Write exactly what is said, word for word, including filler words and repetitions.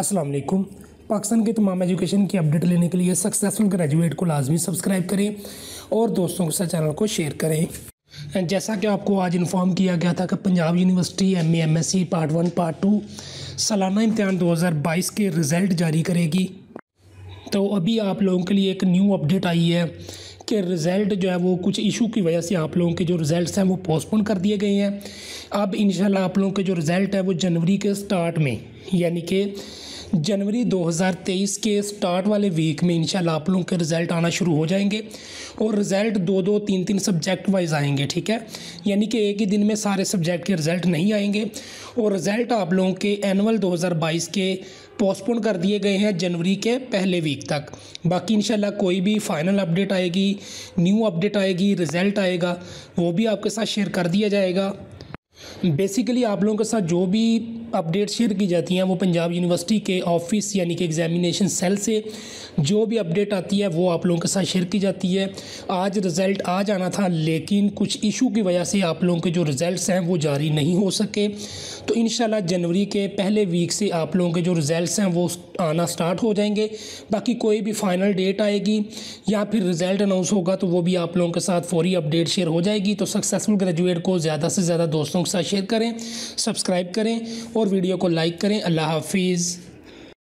अस्सलाम वालेकुम। पाकिस्तान के तमाम एजुकेशन की अपडेट लेने के लिए सक्सेसफुल ग्रेजुएट को लाजमी सब्सक्राइब करें और दोस्तों के साथ चैनल को शेयर करें। जैसा कि आपको आज इन्फॉर्म किया गया था कि Punjab university M A M S C part one part two सालाना इम्तहान दो हज़ार बाईस के रिज़ल्ट जारी करेगी, तो अभी आप लोगों के लिए एक न्यू अपडेट आई है कि रिज़ल्ट जो है वो कुछ इशू की वजह से आप लोगों के जो रिज़ल्ट हैं वो पोस्टपोन कर दिए गए हैं। अब इंशाल्लाह आप लोगों के जो रिज़ल्ट है वो जनवरी के स्टार्ट में यानी कि जनवरी दो हज़ार तेईस के स्टार्ट वाले वीक में इंशाल्लाह आप लोगों के रिज़ल्ट आना शुरू हो जाएंगे और रिज़ल्ट दो दो तीन तीन सब्जेक्ट वाइज आएंगे, ठीक है। यानी कि एक ही दिन में सारे सब्जेक्ट के रिज़ल्ट नहीं आएंगे और रिज़ल्ट आप लोगों के एनुअल दो हज़ार बाईस के पोस्टपोन कर दिए गए हैं जनवरी के पहले वीक तक। बाकी इंशाल्लाह कोई भी फ़ाइनल अपडेट आएगी, न्यू अपडेट आएगी, रिज़ल्ट आएगा, वो भी आपके साथ शेयर कर दिया जाएगा। बेसिकली आप लोगों के साथ जो भी अपडेट शेयर की जाती हैं वो पंजाब यूनिवर्सिटी के ऑफिस यानी कि एग्जामिनेशन सेल से जो भी अपडेट आती है वो आप लोगों के साथ शेयर की जाती है। आज रिज़ल्ट आ जाना था लेकिन कुछ इशू की वजह से आप लोगों के जो रिज़ल्ट हैं वो जारी नहीं हो सके, तो इंशाल्लाह जनवरी के पहले वीक से आप लोगों के जो रिज़ल्ट हैं वो आना स्टार्ट हो जाएंगे। बाकी कोई भी फाइनल डेट आएगी या फिर रिज़ल्ट अनाउंस होगा तो वो भी आप लोगों के साथ फौरी अपडेट शेयर हो जाएगी। तो सक्सेसफुल ग्रेजुएट को ज़्यादा से ज़्यादा दोस्तों के साथ शेयर करें, सब्सक्राइब करें और वीडियो को लाइक करें। अल्लाह हाफिज़।